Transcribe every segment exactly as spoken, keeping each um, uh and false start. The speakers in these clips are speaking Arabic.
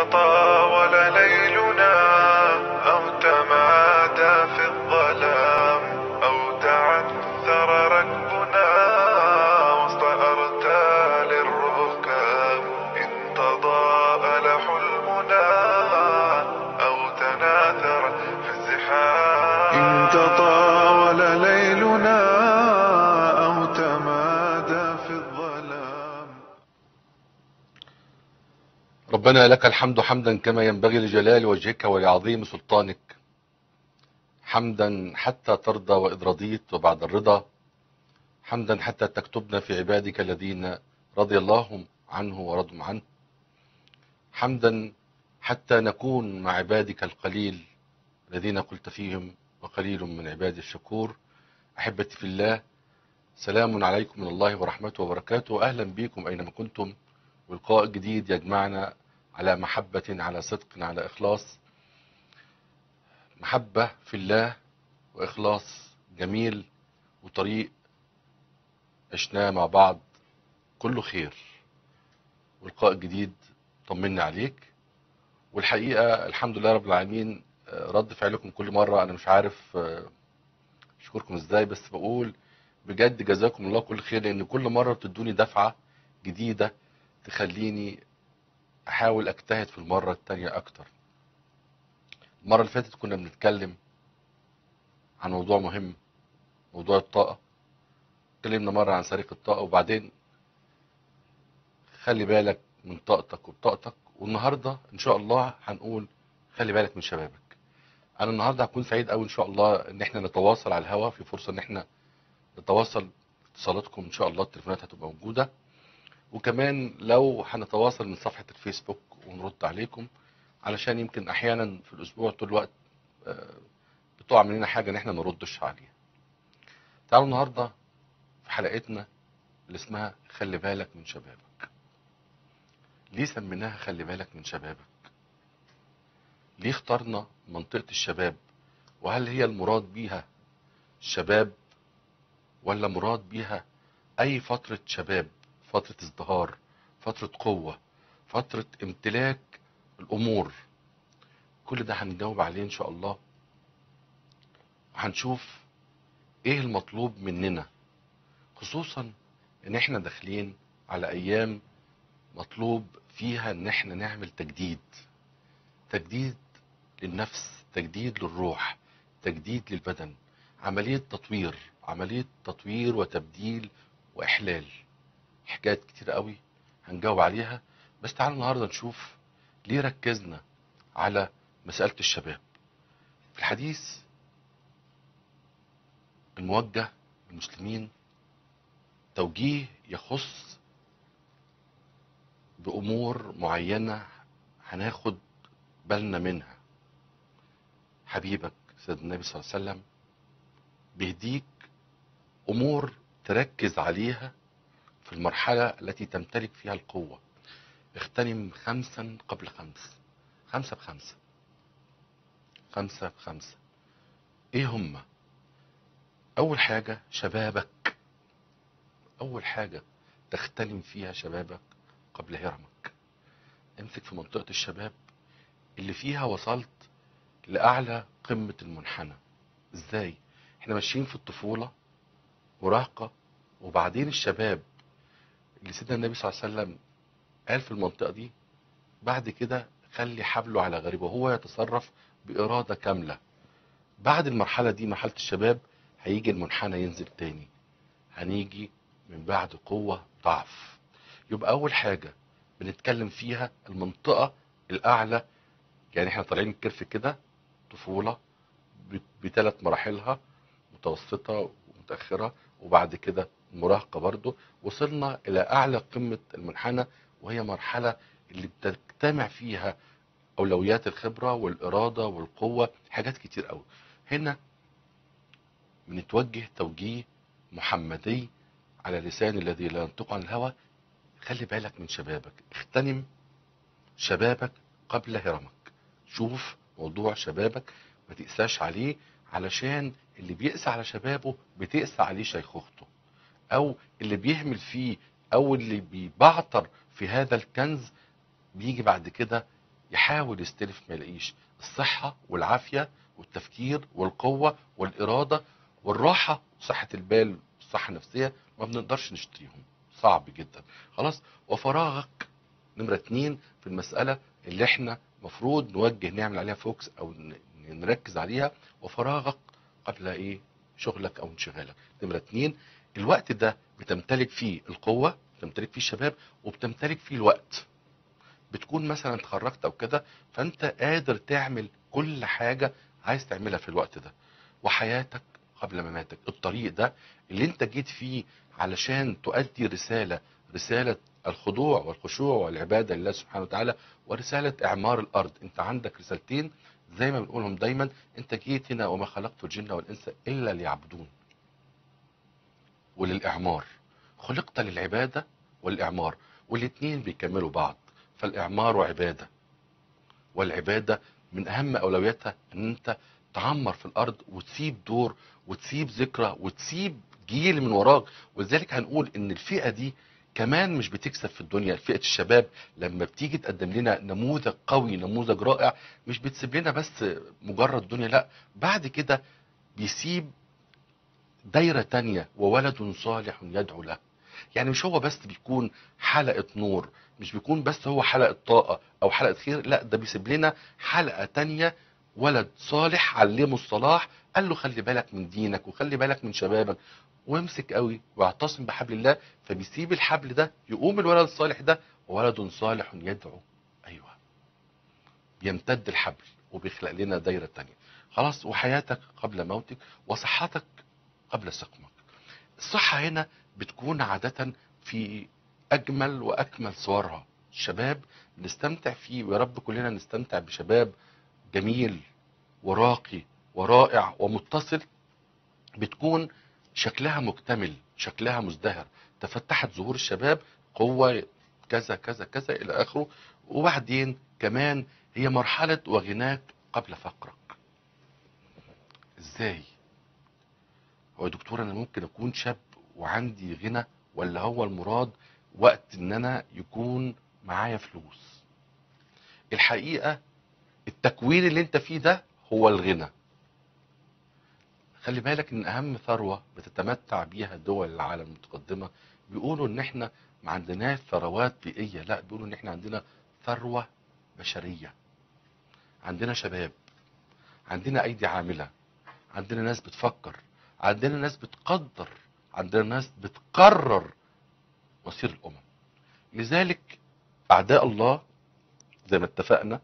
تطاول ليلنا أو تمادى في الظلام أو تعثر ركبنا وسط أرتال الركام، إن تضاءل حلمنا أو تناثر في الزحام، إن تطاول ليلنا أو تمادى في الظلام. ربنا لك الحمد حمدا كما ينبغي لجلال وجهك ولعظيم سلطانك، حمدا حتى ترضى وإذ رضيت وبعد الرضا، حمدا حتى تكتبنا في عبادك الذين رضي الله عنه ورضوا عنه، حمدا حتى نكون مع عبادك القليل الذين قلت فيهم وقليل من عبادي الشكور. أحبتي في الله، سلام عليكم من الله ورحمته وبركاته، أهلا بكم أينما كنتم، ولقاء جديد يجمعنا على محبة على صدق على إخلاص، محبة في الله وإخلاص جميل وطريق عشناه مع بعض كله خير. ولقاء جديد طمني عليك، والحقيقة الحمد لله رب العالمين رد فعلكم كل مرة أنا مش عارف أشكركم إزاي، بس بقول بجد جزاكم الله كل خير، لأن كل مرة بتدوني دفعة جديدة تخليني أحاول أجتهد في المرة التانية أكتر. المرة اللي فاتت كنا بنتكلم عن موضوع مهم، موضوع الطاقة، اتكلمنا مرة عن سرقة الطاقة، وبعدين خلي بالك من طاقتك وبطاقتك، والنهاردة إن شاء الله هنقول خلي بالك من شبابك. أنا النهاردة هكون سعيد أوي إن شاء الله إن إحنا نتواصل على الهوا، في فرصة إن إحنا نتواصل، اتصالاتكم إن شاء الله التليفونات هتبقى موجودة، وكمان لو هنتواصل من صفحة الفيسبوك ونرد عليكم، علشان يمكن احيانا في الاسبوع طول الوقت بتقع مننا حاجة ان احنا ما نردش عليها. تعالوا النهاردة في حلقتنا اللي اسمها خلي بالك من شبابك. ليه سميناها خلي بالك من شبابك؟ ليه اخترنا منطقة الشباب؟ وهل هي المراد بيها الشباب ولا مراد بيها اي فترة شباب، فترة ازدهار، فترة قوة، فترة امتلاك الأمور؟ كل ده هنجاوب عليه إن شاء الله، وهنشوف إيه المطلوب مننا، خصوصا إن إحنا داخلين على أيام مطلوب فيها إن إحنا نعمل تجديد، تجديد للنفس، تجديد للروح، تجديد للبدن، عملية تطوير، عملية تطوير وتبديل وإحلال. حكايات كتير قوي هنجاوب عليها، بس تعالوا النهارده نشوف ليه ركزنا على مسألة الشباب. في الحديث الموجه للمسلمين توجيه يخص بأمور معينة هناخد بالنا منها. حبيبك سيدنا النبي صلى الله عليه وسلم بيهديك أمور تركز عليها في المرحلة التي تمتلك فيها القوة. اغتنم خمسا قبل خمس، خمسة بخمسة، خمسة بخمسة. ايه هما؟ اول حاجة شبابك، اول حاجة تغتنم فيها شبابك قبل هرمك. امسك في منطقة الشباب اللي فيها وصلت لأعلى قمة المنحنى. ازاي؟ احنا ماشيين في الطفولة، مراهقة، وبعدين الشباب اللي سيدنا النبي صلى الله عليه وسلم قال في المنطقة دي بعد كده خلي حبله على غريبه، وهو يتصرف بإرادة كاملة. بعد المرحلة دي، مرحلة الشباب، هيجي المنحنى ينزل تاني، هنيجي من بعد قوة ضعف. يبقى أول حاجة بنتكلم فيها المنطقة الأعلى، يعني احنا طالعين الكرف كده، طفولة بثلاث مراحلها، متوسطة ومتأخرة، وبعد كده المراهقة برضو، وصلنا إلى أعلى قمة المنحنى، وهي مرحلة اللي بتجتمع فيها أولويات الخبرة والإرادة والقوة، حاجات كتير قوي. هنا بنتوجه توجيه محمدي على لسان الذي لا ينطق عن الهوى، خلي بالك من شبابك، اغتنم شبابك قبل هرمك. شوف موضوع شبابك ما تقساش عليه، علشان اللي بيقسى على شبابه بتقسى عليه شيخوخته، أو اللي بيهمل فيه، أو اللي بيبعتر في هذا الكنز بيجي بعد كده يحاول يستلف ما يلاقيش، الصحة والعافية والتفكير والقوة والإرادة والراحة وصحة البال والصحة النفسية ما بنقدرش نشتريهم، صعب جدا. خلاص، وفراغك نمرة اتنين في المسألة اللي احنا مفروض نوجه نعمل عليها فوكس او نركز عليها، وفراغك قبل ايه شغلك او انشغالك. نمرة اتنين، الوقت ده بتمتلك فيه القوة، بتمتلك فيه الشباب، وبتمتلك فيه الوقت، بتكون مثلا اتخرجت او كده، فانت قادر تعمل كل حاجة عايز تعملها في الوقت ده. وحياتك قبل مماتك، الطريق ده اللي انت جيت فيه علشان تؤدي رسالة، رسالة الخضوع والخشوع والعبادة لله سبحانه وتعالى، ورسالة اعمار الارض. انت عندك رسالتين زي ما بنقولهم دايما، انت جيت هنا وما خلقت الجن والانس الا ليعبدون وللاعمار، خلقت للعبادة والاعمار، والاتنين بيكملوا بعض، فالاعمار وعبادة، والعبادة من اهم اولوياتها ان انت تعمر في الارض وتسيب دور وتسيب ذكرى وتسيب جيل من وراك. ولذلك هنقول ان الفئة دي كمان مش بتكسب في الدنيا، فئة الشباب لما بتيجي تقدم لنا نموذج قوي، نموذج رائع، مش بتسيب لنا بس مجرد دنيا، لا، بعد كده بيسيب دايرة تانية، وولد صالح يدعو له. يعني مش هو بس بيكون حلقة نور، مش بيكون بس هو حلقة طاقة او حلقة خير، لا، ده بيسيب لنا حلقة تانية، ولد صالح علمه الصلاح، قال له خلي بالك من دينك وخلي بالك من شبابك وامسك قوي واعتصم بحبل الله، فبيسيب الحبل ده، يقوم الولد الصالح ده، وولد صالح يدعو، ايوه، بيمتد الحبل وبيخلق لنا دايره تانية. خلاص، وحياتك قبل موتك، وصحتك قبل سقمك. الصحه هنا بتكون عاده في اجمل واكمل صورها، الشباب نستمتع فيه، ويا رب كلنا نستمتع بشباب جميل وراقي ورائع ومتصل، بتكون شكلها مكتمل، شكلها مزدهر، تفتحت ظهور الشباب، قوة كذا كذا كذا إلى آخره. وبعدين كمان هي مرحلة وغناك قبل فقرك. إزاي؟ هو يا دكتور أنا ممكن أكون شاب وعندي غنى، ولا هو المراد وقت إن أنا يكون معايا فلوس؟ الحقيقة التكوين اللي أنت فيه ده هو الغنى. خلي بالك ان اهم ثروه بتتمتع بيها دول العالم المتقدمه، بيقولوا ان احنا ما عندناش ثروات بيئيه، لا، بيقولوا ان احنا عندنا ثروه بشريه، عندنا شباب، عندنا ايدي عامله، عندنا ناس بتفكر، عندنا ناس بتقدر، عندنا ناس بتقرر مصير الامم. لذلك اعداء الله زي ما اتفقنا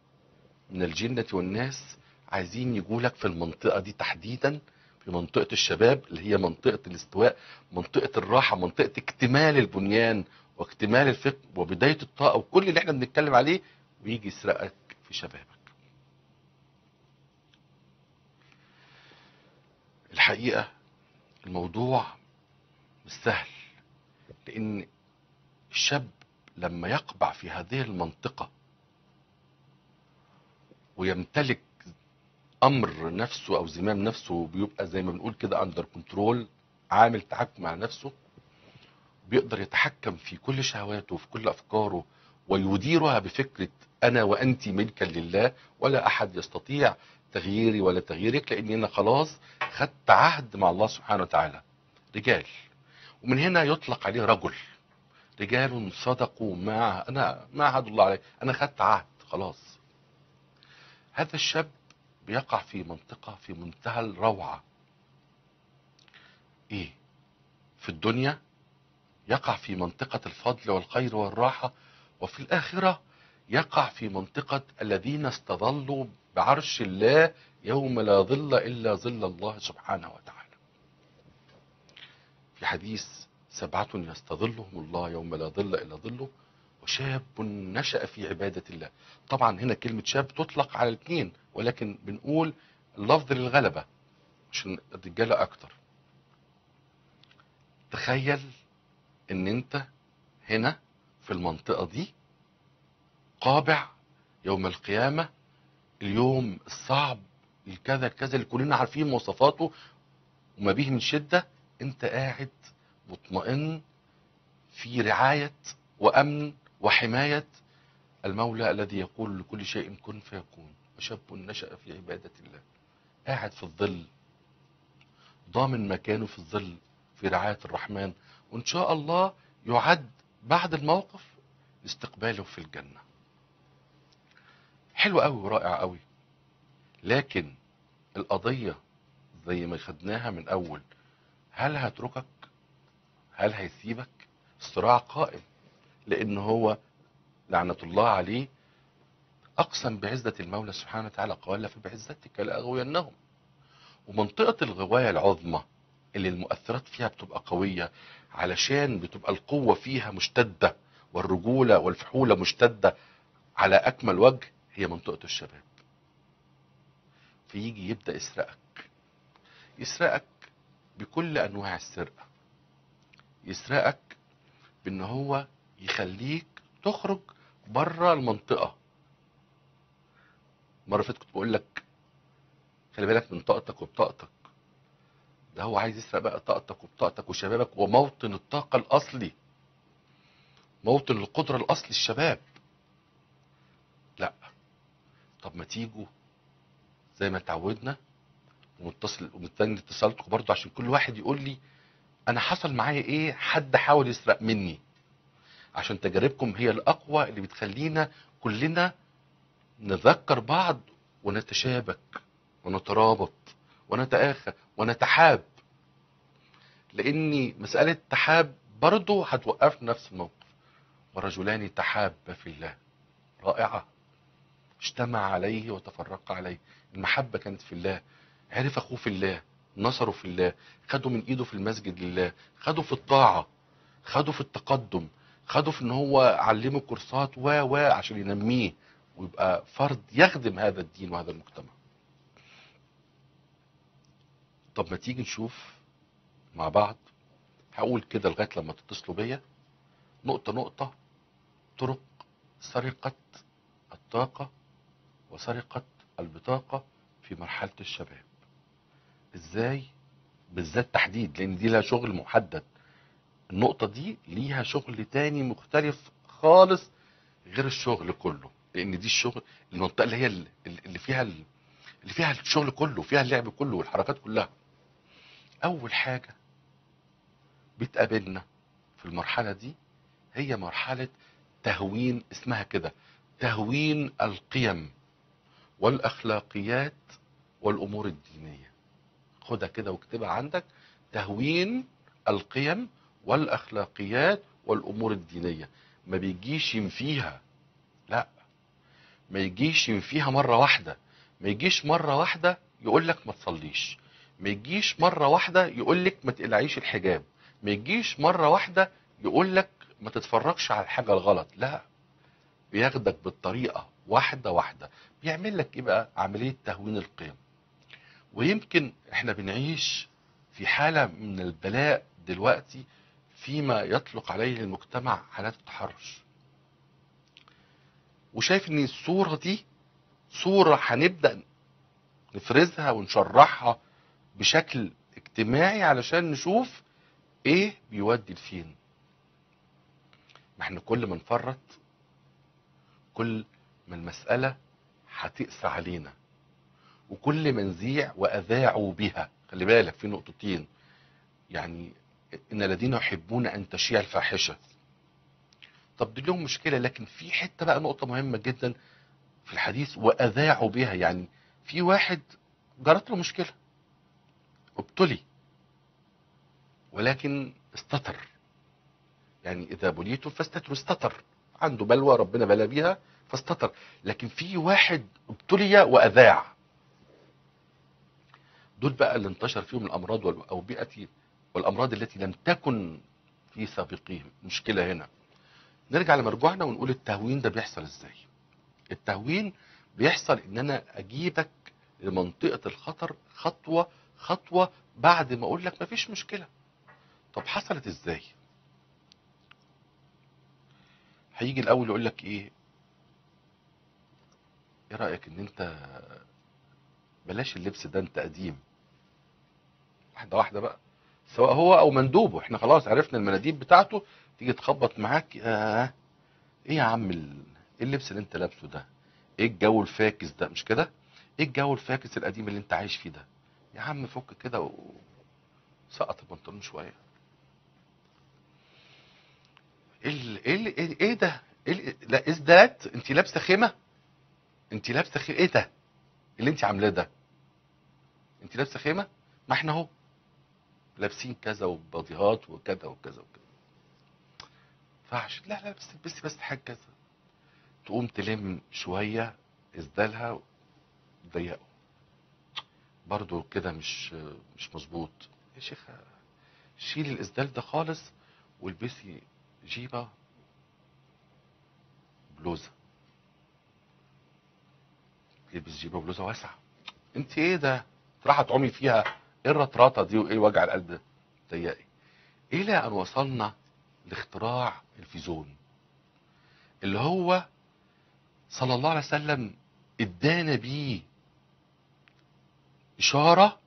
من الجنه والناس عايزين يجولك في المنطقه دي تحديدا، في منطقة الشباب اللي هي منطقة الاستواء، منطقة الراحة، منطقة اكتمال البنيان واكتمال الفكر وبداية الطاقة وكل اللي احنا بنتكلم عليه، ويجي يسرقك في شبابك. الحقيقة الموضوع مش سهل، لأن الشاب لما يقبع في هذه المنطقة ويمتلك امر نفسه او زمام نفسه، بيبقى زي ما بنقول كده اندر كنترول، عامل تحكم مع نفسه، بيقدر يتحكم في كل شهواته وفي كل افكاره ويديرها بفكره انا وانت ملكا لله، ولا احد يستطيع تغييري ولا تغييرك، لان انا خلاص خدت عهد مع الله سبحانه وتعالى. رجال، ومن هنا يطلق عليه رجل، رجال صدقوا ما انا ما عهد الله عليه، انا خدت عهد خلاص. هذا الشاب بيقع في منطقة في منتهى الروعة. ايه؟ في الدنيا يقع في منطقة الفضل والخير والراحة، وفي الآخرة يقع في منطقة الذين استظلوا بعرش الله يوم لا ظل إلا ظل الله سبحانه وتعالى. في حديث سبعة يستظلهم الله يوم لا ظل إلا ظله، شاب نشأ في عبادة الله. طبعا هنا كلمة شاب تطلق على الاثنين، ولكن بنقول اللفظ للغلبة عشان الرجالة اكتر. تخيل ان انت هنا في المنطقة دي قابع يوم القيامة، اليوم الصعب الكذا الكذا اللي كلنا عارفين مواصفاته وما به من شدة، انت قاعد مطمئن في رعاية وامن وحماية المولى الذي يقول لكل شيء كن فيكون. وشاب نشأ في عبادة الله، قاعد في الظل، ضامن مكانه في الظل في رعاية الرحمن، وإن شاء الله يعد بعد الموقف لاستقباله في الجنة. حلو قوي ورائع قوي. لكن القضية زي ما خدناها من أول، هل هتركك؟ هل هيسيبك؟ الصراع قائم، لأن هو لعنة الله عليه أقسم بعزة المولى سبحانه وتعالى قال فبعزتك لأغوينهم. ومنطقة الغواية العظمى اللي المؤثرات فيها بتبقى قوية، علشان بتبقى القوة فيها مشتدة والرجولة والفحولة مشتدة على أكمل وجه، هي منطقة الشباب. فيجي يبدأ يسرقك، يسرقك بكل أنواع السرقة، يسرقك بأن هو يخليك تخرج بره المنطقة. مرة فاتت كنت بقول لك خلي بالك من طاقتك وبطاقتك، ده هو عايز يسرق بقى طاقتك وبطاقتك وشبابك، وموطن الطاقة الأصلي، موطن القدرة الأصلي الشباب. لا، طب ما تيجوا زي ما اتعودنا ومتصل ومتنجل اتصالتكم برضه، عشان كل واحد يقول لي أنا حصل معايا إيه، حد حاول يسرق مني، عشان تجاربكم هي الأقوى اللي بتخلينا كلنا نذكر بعض ونتشابك ونترابط ونتآخى ونتحاب. لأني مسألة تحاب برضو هتوقفنا نفس الموقف. ورجلان تحابا في الله، رائعة، اجتمع عليه وتفرق عليه. المحبة كانت في الله، عرف أخوه في الله، نصره في الله، خدوا من إيده في المسجد لله، خدوا في الطاعة، خدوا في التقدم، خدوا في إن هو علمه كورسات و و عشان ينميه ويبقى فرد يخدم هذا الدين وهذا المجتمع. طب ما تيجي نشوف مع بعض، هقول كده لغاية لما تتصلوا بيا نقطة نقطة، طرق سرقة الطاقة وسرقة البطاقة في مرحلة الشباب. ازاي بالذات تحديد؟ لان دي لها شغل محدد، النقطة دي ليها شغل تاني مختلف خالص غير الشغل كله، لان دي الشغل المنطقة اللي هي اللي فيها اللي فيها الشغل كله، فيها اللعب كله والحركات كلها. اول حاجة بتقابلنا في المرحلة دي هي مرحلة تهوين، اسمها كده تهوين القيم والاخلاقيات والامور الدينية. خدها كده واكتبها عندك، تهوين القيم والاخلاقيات والامور الدينية. ما بيجيش ينفيها، لا، ما يجيش ينفيها مرة واحدة، ما يجيش مرة واحدة يقول لك ما تصليش، ما يجيش مرة واحدة يقول لك ما تقلعيش الحجاب، ما يجيش مرة واحدة يقول لك ما تتفرجش على الحاجة الغلط، لا، بياخدك بالطريقة واحدة واحدة، بيعمل لك ايه بقى؟ عملية تهوين القيم. ويمكن احنا بنعيش في حالة من البلاء دلوقتي فيما يطلق عليه المجتمع حالات التحرش. وشايف ان الصورة دي صورة هنبدأ نفرزها ونشرحها بشكل اجتماعي علشان نشوف ايه بيودي لفين. ما احنا كل ما نفرط كل ما المسألة هتقسى علينا، وكل ما نذيع وأذاعوا بها. خلي بالك في نقطتين، يعني إن الذين يحبون أن تشيع الفاحشة، طب دي لهم مشكلة، لكن في حتة بقى نقطة مهمة جدا في الحديث، وأذاعوا بها، يعني في واحد جرت له مشكلة ابتلي ولكن استتر، يعني إذا بليتم فاستتروا، استتر، عنده بلوى ربنا بلى بيها فاستتر. لكن في واحد ابتلي وأذاع، دول بقى اللي انتشر فيهم الأمراض والأوبئة والأمراض التي لم تكن في سابقهم. مشكلة هنا نرجع لمرجوعنا ونقول التهوين ده بيحصل ازاي. التهوين بيحصل ان انا اجيبك لمنطقة الخطر خطوة خطوة بعد ما اقول لك مفيش مشكلة. طب حصلت ازاي؟ هيجي الاول يقول لك ايه، ايه رأيك ان انت بلاش اللبس ده، انت قديم. واحدة واحدة بقى، سواء هو او مندوبه، احنا خلاص عرفنا المناديب بتاعته، تيجي تخبط معاك، آه ايه يا عم ايه اللبس اللي انت لابسه ده؟ ايه الجو الفاكس ده؟ مش كده؟ ايه الجو الفاكس القديم اللي انت عايش فيه ده؟ يا عم فك كده و... سقط البنطلون شويه. ايه ايه ايه ده؟ ايه لا ازدات انت لابسه خيمه؟ انت لابسه خيمه؟ ايه ده؟ اللي انت عاملاه ده؟ انت لابسه خيمه؟ ما احنا اهو لابسين كذا وبضيهات وكذا وكذا وكذا. فعش لا لا بس البسي بس حاجه كذا. تقوم تلم شويه ازدالها ضيقه. برضو كده مش مش مظبوط. يا شيخ شيل الازدال ده خالص والبسي جيبه بلوزه. تلبس جيبه بلوزه واسعه. انت ايه ده؟ راح تعومي فيها. ايه الرطراطه دي وايه وجع القلب ده؟ ضيقي. الى ان وصلنا لاختراع الفيزون اللي هو صلى الله عليه وسلم ادانا بيه اشاره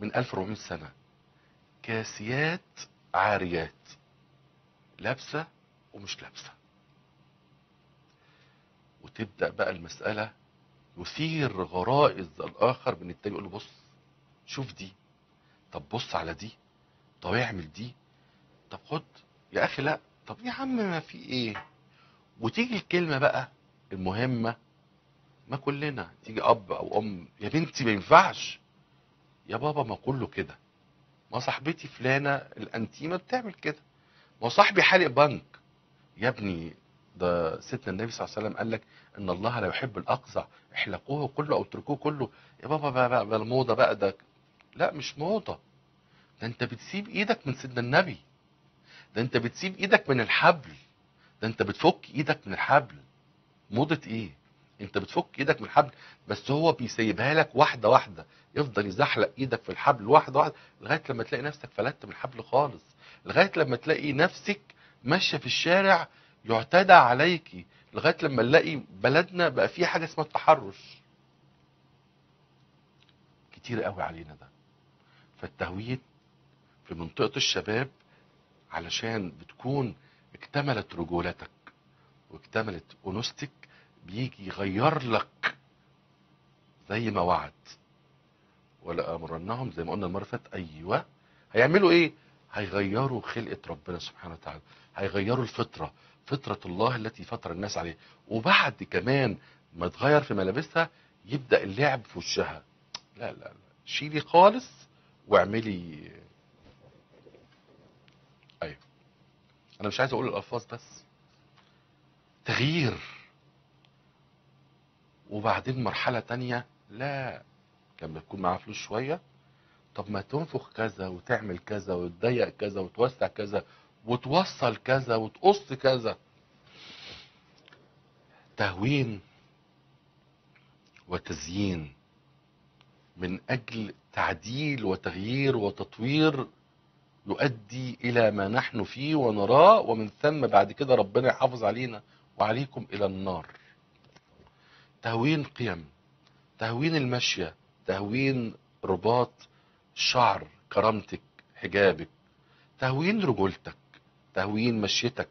من ألف وأربعمائة سنه. كاسيات عاريات لابسه ومش لابسه. وتبدا بقى المساله يثير غرائز الاخر من التاني. يقول له بص شوف دي، طب بص على دي، طب اعمل دي، طب خد يا اخي، لا طب يا عم ما في ايه. وتيجي الكلمه بقى المهمه، ما كلنا تيجي اب او ام، يا بنتي ما ينفعش، يا بابا ما كله كده، ما صاحبتي فلانه الانتيمه بتعمل كده، ما صاحبي حالق بنك. يا ابني ده سيدنا النبي صلى الله عليه وسلم قال لك ان الله لا يحب الاقزع، احلقوه كله او اتركوه كله. يا بابا بقى بقى الموضه بقى ده، لا مش موضه، ده انت بتسيب ايدك من سيدنا النبي، ده انت بتسيب ايدك من الحبل، ده انت بتفك ايدك من الحبل. موضه ايه؟ انت بتفك ايدك من الحبل، بس هو بيسيبها لك واحده واحده، يفضل يزحلق ايدك في الحبل واحده واحده لغايه لما تلاقي نفسك فلتت من الحبل خالص، لغايه لما تلاقي نفسك ماشيه في الشارع يعتدى عليكي، لغايه لما نلاقي بلدنا بقى فيه حاجه اسمها التحرش. كتير قوي علينا ده. فالتهويد في منطقه الشباب علشان بتكون اكتملت رجولتك واكتملت انوثتك، بيجي يغير لك زي ما وعد. ولا امرناهم زي ما قلنا المره اللي فاتت، ايوه هيعملوا ايه؟ هيغيروا خلقه ربنا سبحانه وتعالى، هيغيروا الفطره، فطره الله التي فطر الناس عليها. وبعد كمان ما تغير في ملابسها يبدا اللعب في وشها. لا لا لا شيلي خالص واعملي. ايوه انا مش عايز اقول الالفاظ، بس تغيير. وبعدين مرحله تانية، لا لما تكون معاها فلوس شويه، طب ما تنفخ كذا وتعمل كذا وتضيق كذا وتوسع كذا وتوصل كذا وتقص كذا. تهوين وتزيين من أجل تعديل وتغيير وتطوير يؤدي إلى ما نحن فيه ونراه، ومن ثم بعد كده ربنا يحافظ علينا وعليكم إلى النار. تهوين قيم، تهوين المشية، تهوين رباط شعر كرامتك حجابك، تهوين رجولتك، تهوين مشيتك،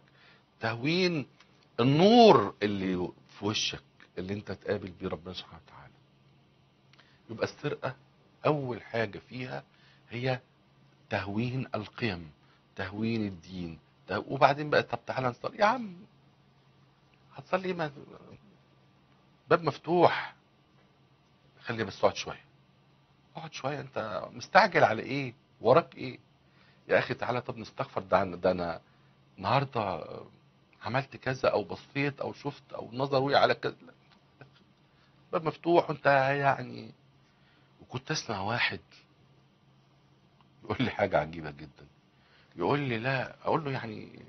تهوين النور اللي في وشك اللي انت تقابل بيه ربنا سبحانه وتعالى. يبقى السرقة اول حاجة فيها هي تهوين القيم، تهوين الدين. وبعدين بقى طب تعالى نصلي. يا عم هتصلي ما باب مفتوح، خلي بس اقعد شوية، اقعد شوية، انت مستعجل على ايه؟ وراك ايه؟ يا اخي تعالى طب نستغفر، ده انا ده انا النهارده عملت كذا او بصيت او شفت او نظر وقع على كذا. باب مفتوح وانت يعني. وكنت اسمع واحد يقول لي حاجه عجيبه جدا، يقول لي لا، اقول له يعني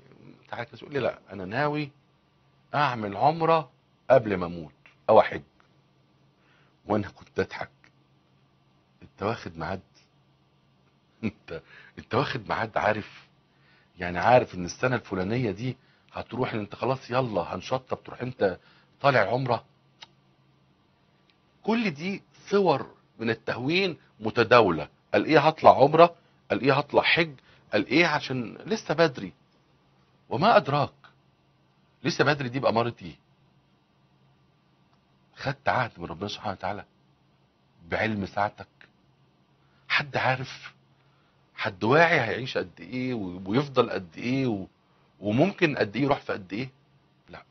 تعالى كذا، يقول لي لا انا ناوي اعمل عمره قبل ما اموت او احج. وانا كنت اضحك، انت واخد معاد، انت انت واخد ميعاد، عارف يعني، عارف ان السنه الفلانيه دي هتروح، انت خلاص يلا هنشطب، تروح انت طالع العمره. كل دي صور من التهوين متداوله. قال ايه هطلع عمره، قال ايه هطلع حج، قال ايه عشان لسه بدري. وما ادراك لسه بدري دي باماره ايه؟ خدت عهد من ربنا سبحانه وتعالى بعلم ساعتك. حد عارف، حد واعي هيعيش قد ايه ويفضل قد ايه وممكن قد ايه يروح في قد ايه؟ لا.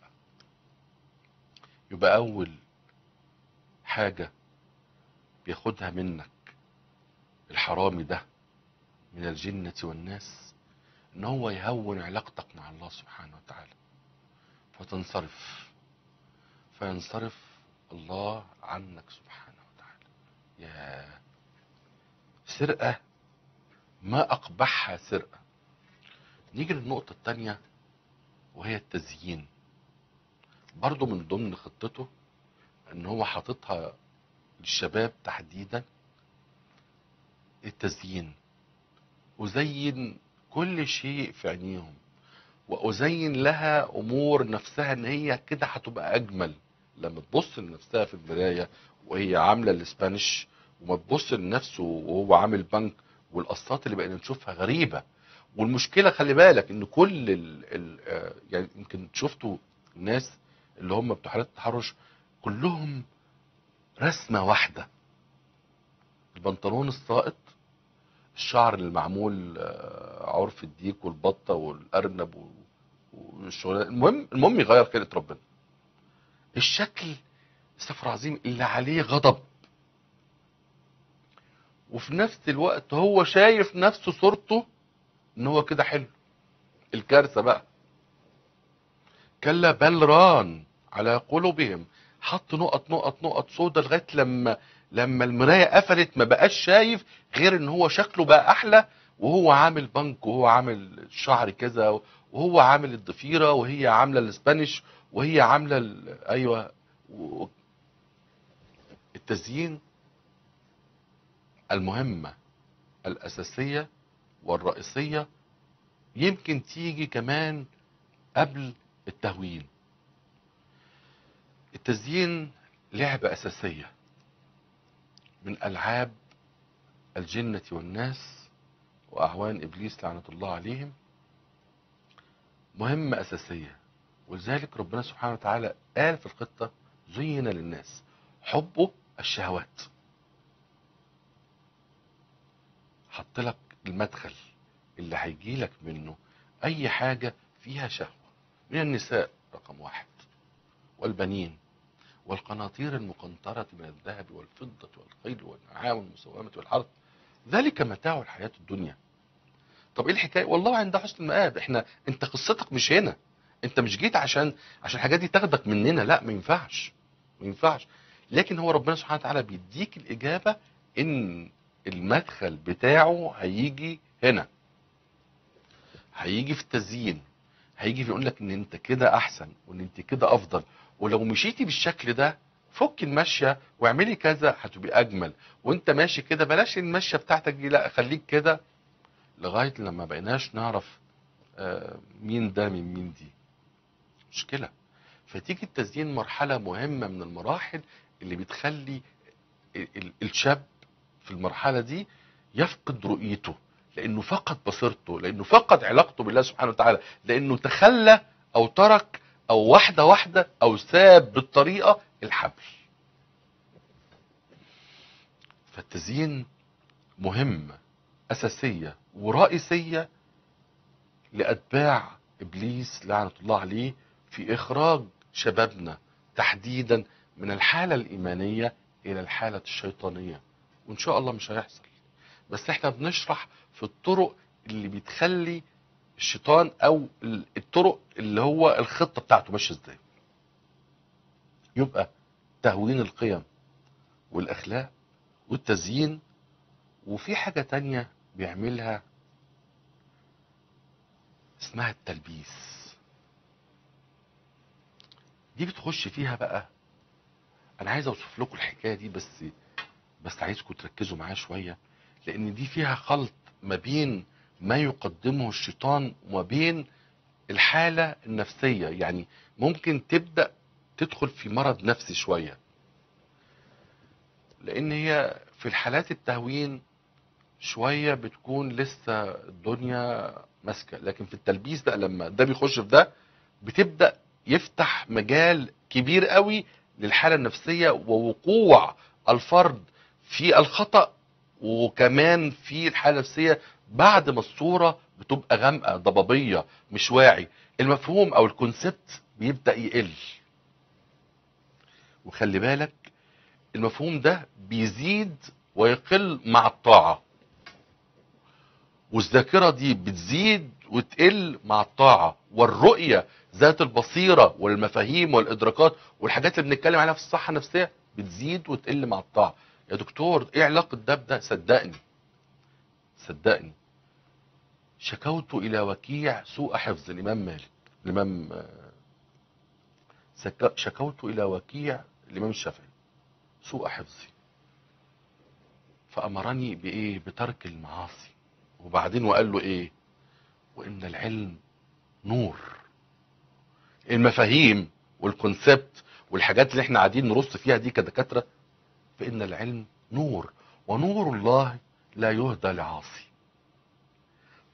يبقى اول حاجة بياخدها منك الحرامي ده من الجنة والناس ان هو يهون علاقتك مع الله سبحانه وتعالى فتنصرف، فينصرف الله عنك سبحانه وتعالى. يا سرقة ما أقبحها سرقة. نيجي للنقطة التانية وهي التزيين. برضو من ضمن خطته ان هو حاططها للشباب تحديدا التزيين. أزين كل شيء في عينيهم وأزين لها أمور نفسها ان هي كده هتبقى أجمل. لما تبص لنفسها في المراية وهي عاملة الاسبانيش، وما تبص لنفسه وهو عامل بنك، والقصات اللي بقينا نشوفها غريبة. والمشكلة خلي بالك ان كل ال ال يعني يمكن شفتوا الناس اللي هم بتوع حالات التحرش كلهم رسمة واحدة، البنطلون الساقط، الشعر المعمول عرف الديك والبطة والأرنب والشغلات. المهم المهم يغير خلقة ربنا، الشكل استغفر عظيم اللي عليه غضب، وفي نفس الوقت هو شايف نفسه صورته ان هو كده حلو. الكارثة بقى كلا بل ران على قلوبهم، حط نقط نقط نقط سودا لغاية لما لما المراية قفلت ما بقاش شايف غير ان هو شكله بقى احلى، وهو عامل بنك، وهو عامل شعر كذا، وهو عامل الضفيرة، وهي عاملة الاسبانيش، وهي عاملة ايوه. التزيين المهمة الأساسية والرئيسية يمكن تيجي كمان قبل التهوين. التزيين لعبة أساسية من ألعاب الجنة والناس وأعوان إبليس لعنة الله عليهم، مهمة أساسية. ولذلك ربنا سبحانه وتعالى قال في الخطة زين للناس حبه الشهوات. حط لك المدخل اللي هيجي لك منه اي حاجة فيها شهوة، من النساء رقم واحد، والبنين، والقناطير المقنطرة من الذهب والفضة والخيل والنعام والمسومة والحرث، ذلك متاع الحياة الدنيا. طب ايه الحكاية؟ والله عند حسن المآب. احنا انت قصتك مش هنا، انت مش جيت عشان عشان الحاجات دي تاخدك مننا، لا ما ينفعش ما ينفعش. لكن هو ربنا سبحانه وتعالى بيديك الإجابة ان المدخل بتاعه هيجي هنا، هيجي في التزيين، هيجي في يقول لك ان انت كده احسن وان انت كده افضل، ولو مشيتي بالشكل ده فكي المشية واعملي كذا هتبقي اجمل، وانت ماشي كده بلاش المشية بتاعتك دي، لا خليك كده. لغاية لما بقيناش نعرف مين ده من مين دي، مشكلة. فتيجي التزيين مرحلة مهمة من المراحل اللي بتخلي الشاب في المرحلة دي يفقد رؤيته، لأنه فقد بصيرته، لأنه فقد علاقته بالله سبحانه وتعالى، لأنه تخلى أو ترك أو واحدة واحدة أو ساب بالطريقة الحبل. فالتزيين مهمة أساسية ورئيسية لأتباع إبليس لعنة الله عليه في إخراج شبابنا تحديدا من الحالة الإيمانية إلى الحالة الشيطانية، وإن شاء الله مش هيحصل. بس إحنا بنشرح في الطرق اللي بتخلي الشيطان أو الطرق اللي هو الخطة بتاعته ماشية إزاي. يبقى تهوين القيم والأخلاق والتزيين، وفي حاجة تانية بيعملها اسمها التلبيس. دي بتخش فيها بقى، انا عايز اوصف لكم الحكايه دي بس بس عايزكم تركزوا معايا شويه، لان دي فيها خلط ما بين ما يقدمه الشيطان وما بين الحاله النفسيه. يعني ممكن تبدا تدخل في مرض نفسي شويه، لان هي في الحالات التهوين شويه بتكون لسه الدنيا ماسكه، لكن في التلبيس بقى لما ده بيخش في ده بتبدا يفتح مجال كبير قوي للحالة النفسية ووقوع الفرد في الخطأ، وكمان في الحالة النفسية بعد ما الصورة بتبقى غامقة ضبابية مش واعي، المفهوم او الكونسبت بيبدأ يقل. وخلي بالك المفهوم ده بيزيد ويقل مع الطاعة، والذاكرة دي بتزيد وتقل مع الطاعة، والرؤية ذات البصيرة والمفاهيم والإدراكات والحاجات اللي بنتكلم عليها في الصحة النفسية بتزيد وتقل مع الطاعة. يا دكتور ايه علاقة ده بده؟ صدقني صدقني شكوت إلى وكيع سوء حفظ الإمام مالك، الإمام شكوت إلى وكيع الإمام الشافعي سوء حفظي فأمرني بإيه؟ بترك المعاصي. وبعدين وقال له إيه؟ وإن العلم نور. المفاهيم والكونسبت والحاجات اللي احنا قاعدين نرص فيها دي كدكاترة، فإن العلم نور ونور الله لا يهدى لعاصي.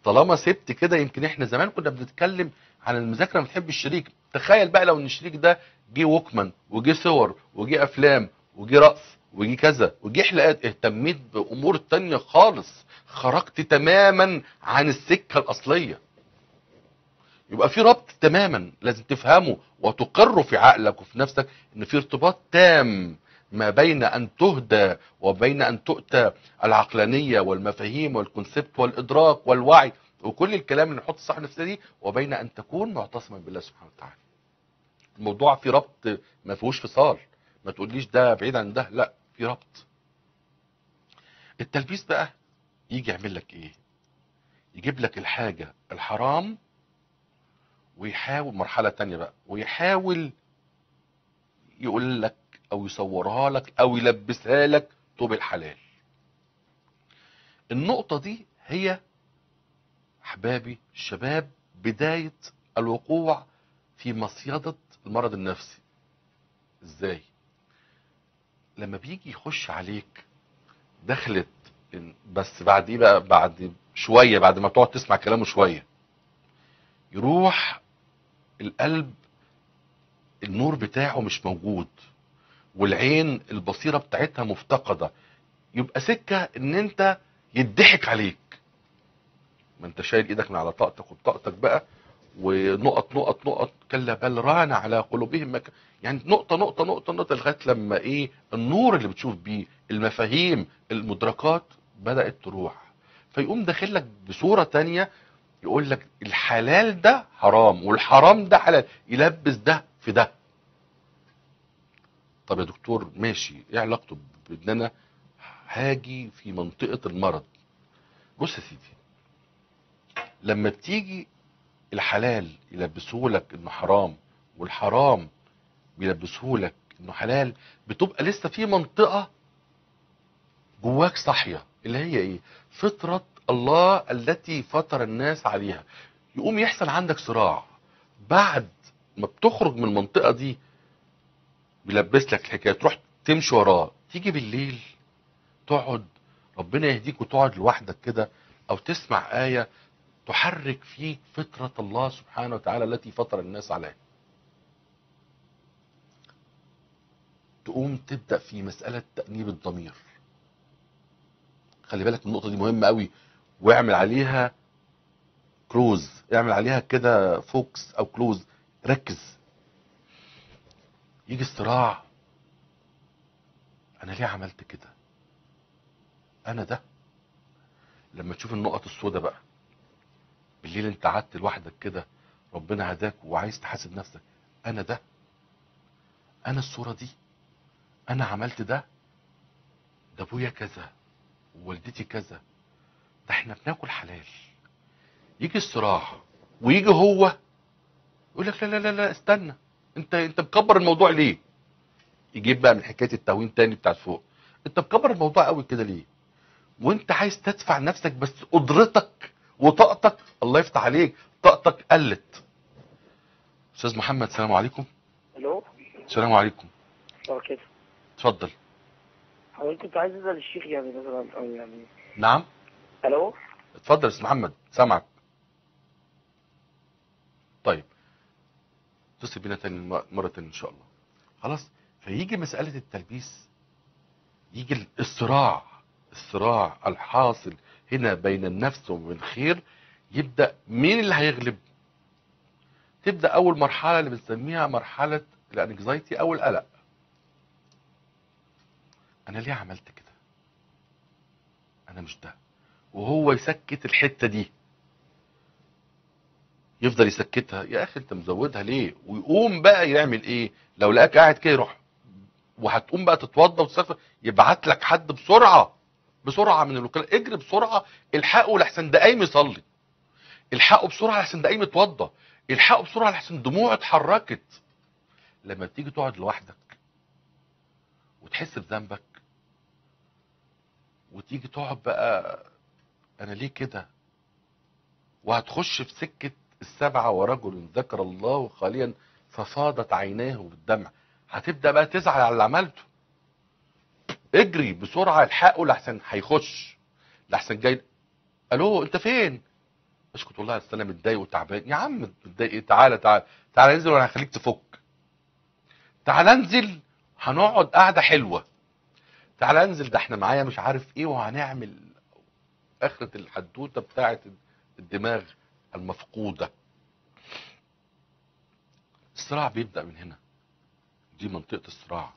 طالما سبت كده، يمكن احنا زمان كنا بنتكلم عن المذاكرة ما بتحب الشريك، تخيل بقى لو ان الشريك ده جه ووكمان وجه صور وجه افلام وجه رقص وجه كذا وجه حلقات، اهتميت بامور تانية خالص، خرجت تماما عن السكة الاصلية. يبقى في ربط تماما لازم تفهمه وتقره في عقلك وفي نفسك، ان في ارتباط تام ما بين ان تهدى وبين ان تؤتى العقلانية والمفاهيم والكونسبت والادراك والوعي وكل الكلام اللي نحط الصحة النفسية دي، وبين ان تكون معتصما بالله سبحانه وتعالى. الموضوع في ربط ما فيهوش فصال، ما تقوليش ده بعيد عن ده، لا في ربط. التلبيس بقى يجي يعمل لك ايه؟ يجيب لك الحاجة الحرام ويحاول مرحلة تانية بقى، ويحاول يقول لك او يصورها لك او يلبسها لك طوب الحلال. النقطة دي هي احبابي الشباب بداية الوقوع في مصيدة المرض النفسي. ازاي؟ لما بيجي يخش عليك دخلت، بس بعد ايه بقى؟ بعد شوية، بعد ما بتقعد تسمع كلامه شوية، يروح القلب النور بتاعه مش موجود، والعين البصيرة بتاعتها مفتقدة، يبقى سكة ان انت يضحك عليك. ما انت شايل ايدك من على طاقتك وبطاقتك بقى، ونقط نقط نقط، كلا بل ران على قلوبهم مك... يعني نقطة نقطة نقطة نقطة، لغاية لما ايه؟ النور اللي بتشوف بيه، المفاهيم، المدركات بدأت تروح، فيقوم داخلك بصورة تانية يقول لك الحلال ده حرام والحرام ده حلال، يلبس ده في ده. طب يا دكتور ماشي، ايه علاقته بان انا هاجي في منطقة المرض؟ بص يا سيدي، لما بتيجي الحلال يلبسهولك انه حرام والحرام بيلبسهولك انه حلال، بتبقى لسه في منطقة جواك صاحية، اللي هي ايه؟ فطرة الله التي فطر الناس عليها. يقوم يحصل عندك صراع، بعد ما بتخرج من المنطقة دي بيلبس لك الحكاية، تروح تمشي وراه، تيجي بالليل تقعد، ربنا يهديك، وتقعد لوحدك كده او تسمع آية تحرك فيك فطرة الله سبحانه وتعالى التي فطر الناس عليها. تقوم تبدأ في مسألة تأنيب الضمير. خلي بالك من النقطة دي، مهمة قوي، واعمل عليها كلوز، اعمل عليها كده فوكس او كلوز، ركز. يجي الصراع، انا ليه عملت كده؟ انا ده. لما تشوف النقط السوداء بقى بالليل، انت قعدت لوحدك كده، ربنا هداك وعايز تحاسب نفسك، انا ده، انا الصورة دي، انا عملت ده، ده ابويا كذا ووالدتي كذا، ده احنا بناكل حلال. يجي الصراع ويجي هو يقول لك لا لا لا لا استنى، انت انت مكبر الموضوع ليه؟ يجيب بقى من حكايه التهوين تاني بتاعت فوق، انت مكبر الموضوع قوي كده ليه؟ وانت عايز تدفع نفسك، بس قدرتك وطاقتك، الله يفتح عليك، طاقتك قلت. استاذ محمد، السلام عليكم. الو، السلام عليكم. اه كده، اتفضل. حضرتك كنت عايز اسال الشيخ يعني مثلا، يعني نعم. الو، اتفضل يا استاذ محمد، سامعك. طيب اتصل بينا تاني مرة تاني ان شاء الله. خلاص، فيجي مسألة التلبيس، يجي الصراع الصراع الحاصل هنا بين النفس والخير. يبدأ مين اللي هيغلب؟ تبدأ أول مرحلة اللي بنسميها مرحلة الانكزايتي أو القلق. أنا ليه عملت كده؟ أنا مش ده، وهو يسكت الحتة دي، يفضل يسكتها. يا أخي أنت مزودها ليه؟ ويقوم بقى يعمل إيه؟ لو لقاك قاعد كده يروح، وهتقوم بقى تتوضى وتسافر، يبعت لك حد بسرعة بسرعة من الوكالة، اجري بسرعة الحقه لحسن ده قايم يصلي، الحقه بسرعة لحسن ده قايم يتوضى، الحقه بسرعة لحسن دموعه اتحركت. لما تيجي تقعد لوحدك وتحس بذنبك وتيجي تقعد بقى أنا ليه كده؟ وهتخش في سكة السبعة ورجل ذكر الله خاليا ففاضت عيناه بالدمع. هتبدأ بقى تزعل على اللي عملته. اجري بسرعة الحقه لحسن هيخش، لحسن جاي الو انت فين؟ اسكت والله اصل انا متضايق وتعبان. يا عم متضايق ايه؟ تعالى تعالى تعالى انزل وانا هخليك تفك. تعالى انزل هنقعد قعدة حلوة. تعالى انزل ده احنا معايا مش عارف ايه وهنعمل اخرة الحدوتة بتاعت الدماغ المفقودة. الصراع بيبدأ من هنا، دي منطقة الصراع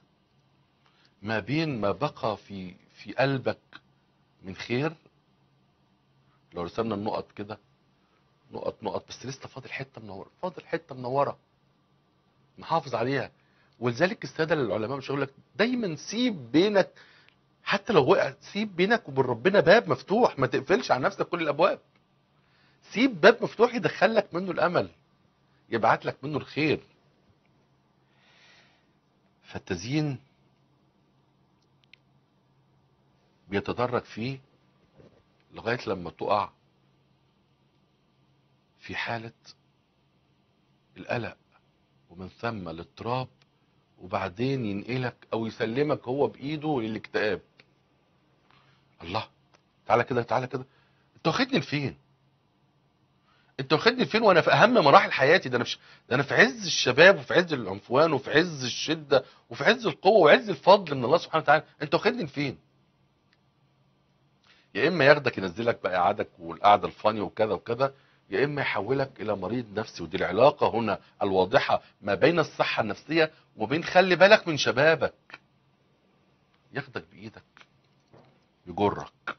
ما بين ما بقى في في قلبك من خير. لو رسمنا النقط كده نقط نقط، بس لسه فاضل حتة منورة، فاضل حتة منورة نحافظ عليها. ولذلك السادة العلماء مش هيقول لك دايما سيب بينك، حتى لو وقع سيب بينك وبين ربنا باب مفتوح، ما تقفلش على نفسك كل الابواب. سيب باب مفتوح يدخلك منه الامل، يبعت لك منه الخير. فالتزيين بيتدرج فيه لغاية لما تقع في حالة القلق، ومن ثم الاضطراب، وبعدين ينقلك او يسلمك هو بايده للاكتئاب. الله، تعالى كده تعالى كده، انت واخدني لفين؟ انت واخدني فين وانا في اهم مراحل حياتي؟ ده انا مش... ده انا في عز الشباب وفي عز العنفوان وفي عز الشده وفي عز القوه وعز الفضل من الله سبحانه وتعالى. انت واخدني فين؟ يا اما ياخدك ينزلك بقى قعدك والقعده الفانيه وكذا وكذا، يا اما يحولك الى مريض نفسي. ودي العلاقه هنا الواضحه ما بين الصحه النفسيه وبين خلي بالك من شبابك. ياخدك بايدك يجرك،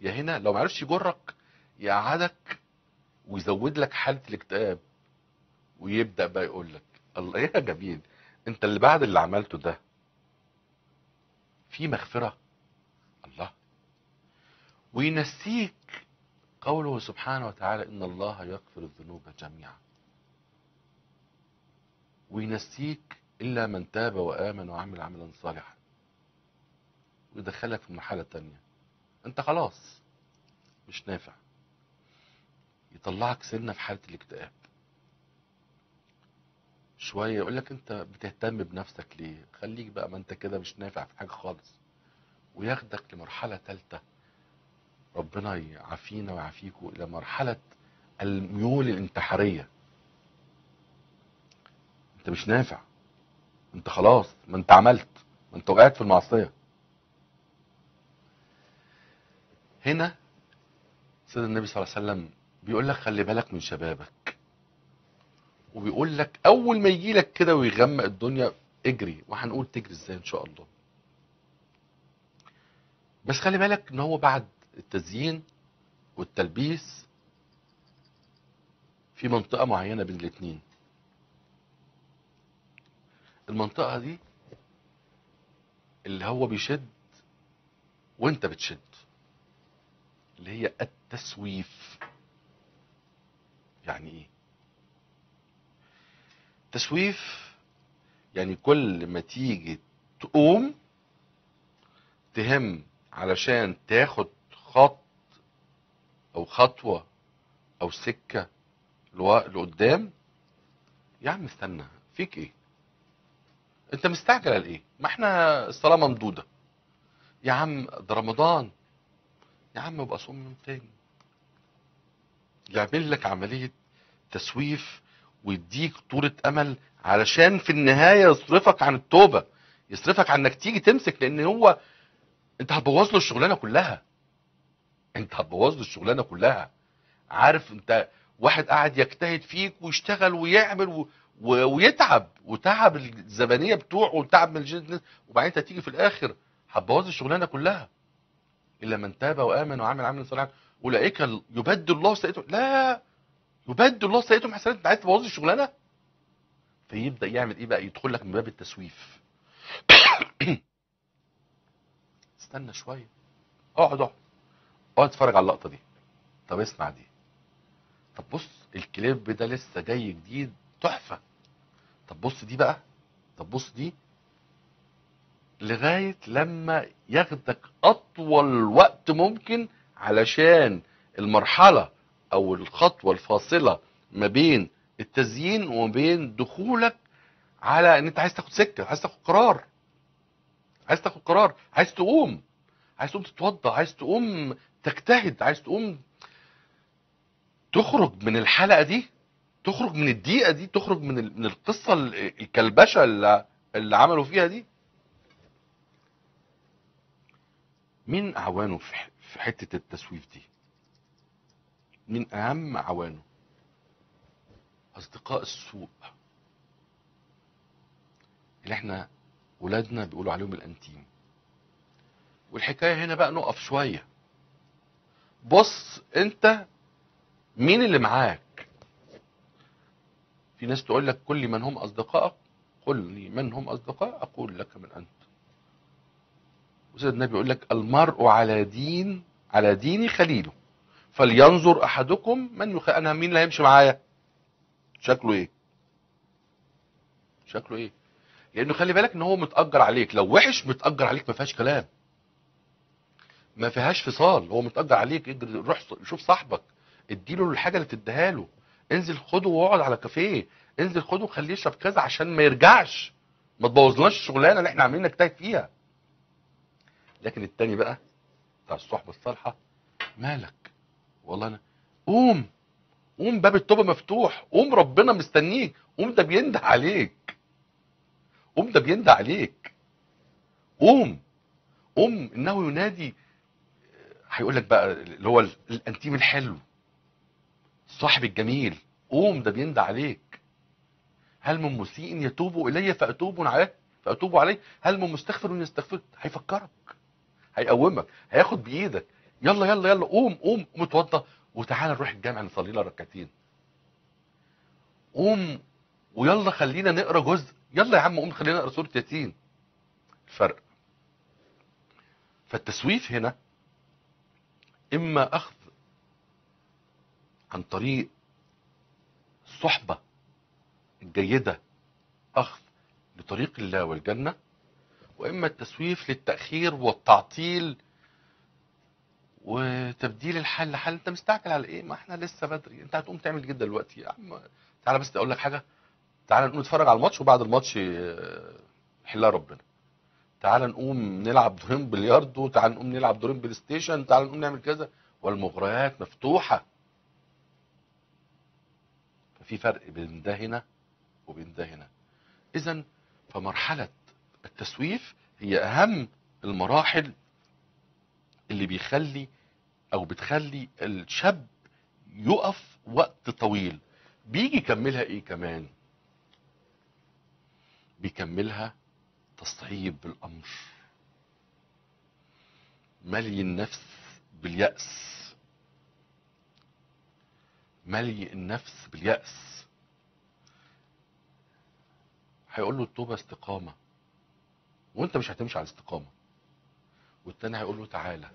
يا هنا لو ما عرفش يجرك يقعدك ويزود لك حاله الاكتئاب، ويبدا بقى يقول لك الله يا جميل انت اللي بعد اللي عملته ده في مغفره الله. وينسيك قوله سبحانه وتعالى ان الله يغفر الذنوب جميعا، وينسيك الا من تاب وامن وعمل عملا صالحا، ويدخلك في مرحله تانية انت خلاص مش نافع، يطلعك سنه في حاله الاكتئاب. شويه يقول لك انت بتهتم بنفسك ليه؟ خليك بقى ما انت كده مش نافع في حاجه خالص، وياخدك لمرحله ثالثه ربنا يعافينا ويعافيكم الى مرحله الميول الانتحاريه. انت مش نافع، انت خلاص ما انت عملت، ما انت وقعت في المعصيه. هنا سيدنا النبي صلى الله عليه وسلم بيقول لك خلي بالك من شبابك، وبيقول لك اول ما يجي لك كده ويغمق الدنيا اجري، وهنقول تجري ازاي ان شاء الله. بس خلي بالك ان هو بعد التزيين والتلبيس في منطقة معينة بين الاتنين. المنطقة دي اللي هو بيشد وانت بتشد، اللي هي التسويف. يعني ايه تسويف؟ يعني كل ما تيجي تقوم تهم علشان تاخد خط او خطوه او سكه لقدام. يا عم استنى، فيك ايه؟ انت مستعجل على ايه؟ ما احنا الصلاه ممدوده يا عم، ده رمضان يا عم، ابقى صوم يوم تاني. يعمل لك عمليه تسويف ويديك طوله امل علشان في النهايه يصرفك عن التوبه، يصرفك عن انك تيجي تمسك، لان هو انت هتبوظ له الشغلانه كلها. انت هتبوظ له الشغلانه كلها. عارف انت واحد قاعد يجتهد فيك ويشتغل ويعمل و... و... ويتعب وتعب الزبانيه بتوعه وتعب من الجنس، وبعدين انت تيجي في الاخر هتبوظ الشغلانه كلها. الا من تاب وامن وعمل عملا صالحا اولئك يبدل الله سيئاتهم، لا يبدل الله سيئاتهم حسنات. انت عايز تبوظ الشغلانه؟ فيبدا يعمل ايه بقى؟ يدخل لك من باب التسويف. استنى شويه، اقعد اقعد اقعد اتفرج على اللقطه دي، طب اسمع دي، طب بص الكليب ده لسه جاي جديد تحفه، طب بص دي بقى، طب بص دي، لغايه لما ياخدك اطول وقت ممكن علشان المرحله او الخطوه الفاصله ما بين التزيين وما بين دخولك على ان انت عايز تاخد سكه، عايز تاخد قرار، عايز تاخد قرار، عايز تقوم، عايز تقوم تتوضا، عايز تقوم تجتهد، عايز تقوم تخرج من الحلقه دي، تخرج من الدقيقه دي، تخرج من من القصه الكلبشه اللي, اللي عملوا فيها دي. مين اعوانه في حته التسويف دي؟ مين اهم اعوانه؟ اصدقاء السوء اللي احنا ولادنا بيقولوا عليهم الانتيم. والحكايه هنا بقى نقف شويه. بص انت مين اللي معاك؟ في ناس تقول لك كل من هم اصدقائك، قل لي من هم اصدقاء اقول لك من انت. وسيدنا النبي يقول لك المرء على دين على دين خليله فلينظر احدكم من يخ... انا مين اللي هيمشي معايا؟ شكله ايه؟ شكله ايه؟ لانه خلي بالك ان هو متأجر عليك، لو وحش متأجر عليك ما فيهاش كلام. ما فيهاش فصال، هو متأجر عليك، روح شوف صاحبك، اديله الحاجه اللي تديها له، انزل خده واقعد على كافيه، انزل خده وخليه يشرب كذا عشان ما يرجعش، ما تبوظلناش الشغلانه اللي احنا عاملين نجتهد فيها. لكن التاني بقى بتاع الصحبه الصالحه، مالك؟ والله انا قوم قوم، باب التوبه مفتوح، قوم ربنا مستنيك، قوم ده بينده عليك، قوم ده بينده عليك، قوم قوم انه ينادي. هيقول لك بقى اللي هو الانتيم الحلو، الصاحب الجميل، قوم ده بينده عليك. هل من مسيء يتوب الي فاتوب عليه فاتوب عليه، هل من مستغفر يستغفر. هيفكرك، هيقومك، هياخد بايدك، يلا يلا يلا قوم قوم متوضى وتعالى نروح الجامع نصلي لنا ركعتين، قوم ويلا خلينا نقرا جزء، يلا يا عم قوم خلينا نقرا سوره ياسين. الفرق فالتسويف هنا اما اخذ عن طريق الصحبه الجيده، اخذ لطريق الله والجنه، واما التسويف للتاخير والتعطيل وتبديل الحل لحل. انت مستعجل على ايه؟ ما احنا لسه بدري، انت هتقوم تعمل جدا دلوقتي يا عم، تعالى بس اقول لك حاجه، تعالى نقوم نتفرج على الماتش وبعد الماتش حلها ربنا، تعالى نقوم نلعب دورين بلياردو، تعالى نقوم نلعب دورين بلاي ستيشن، تعالى نقوم نعمل كذا، والمغريات مفتوحه. ففي فرق بين ده هنا وبين ده هنا. اذا فمرحله التسويف هي اهم المراحل اللي بيخلي او بتخلي الشاب يقف وقت طويل. بيجي يكملها ايه كمان؟ بيكملها تصعيب بالامر، ملي النفس باليأس، ملي النفس باليأس. هيقول له التوبه استقامه وانت مش هتمشي على الاستقامه، والتاني هيقول له تعالى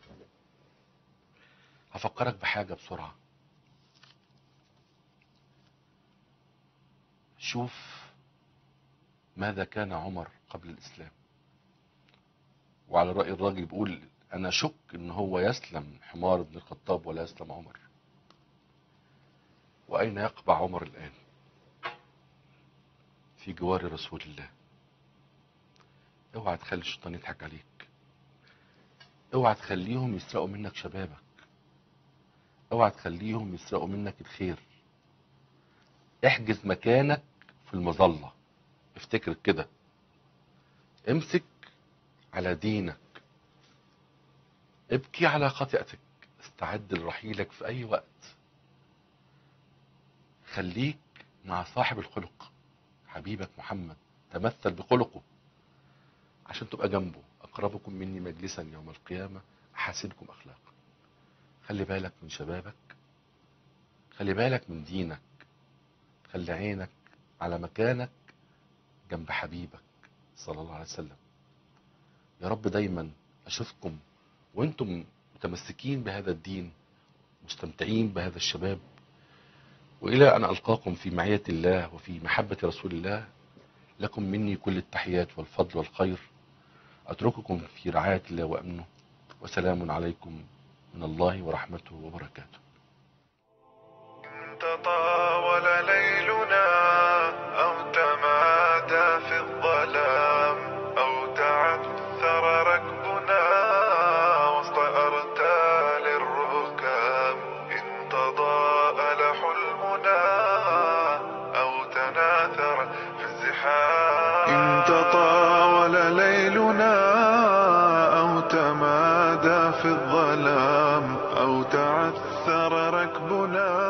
هفكرك بحاجه بسرعه، شوف ماذا كان عمر قبل الاسلام. وعلى راي الراجل بيقول انا اشك ان هو يسلم حمار بن الخطاب ولا يسلم عمر، واين يقبع عمر الان؟ في جوار رسول الله. اوعى تخلي الشيطان يضحك عليك، اوعى تخليهم يسرقوا منك شبابك، اوعى تخليهم يسرقوا منك الخير. احجز مكانك في المظله، افتكر كده، امسك على دينك، ابكي على خطيئتك، استعد لرحيلك في اي وقت، خليك مع صاحب الخلق حبيبك محمد، تمثل بخلقه عشان تبقى جنبه. اقربكم مني مجلسا يوم القيامة احاسنكم اخلاقا. خلي بالك من شبابك، خلي بالك من دينك، خلي عينك على مكانك جنب حبيبك صلى الله عليه وسلم. يا رب دايما اشوفكم وانتم متمسكين بهذا الدين، مستمتعين بهذا الشباب، والى ان القاكم في معية الله وفي محبة رسول الله. لكم مني كل التحيات والفضل والخير، اترككم في رعاية الله وامنه، وسلام عليكم من الله ورحمته وبركاته. تطاول ليلنا او تمادى في الظلام، او تعثر ركبنا وسط ارتال الركام، ان تضاءل حلمنا او تناثر في الزحام. ان تطاول ليلنا او تمادى في الظلام، او تعثر ركبنا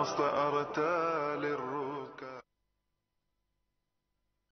وسط أرتال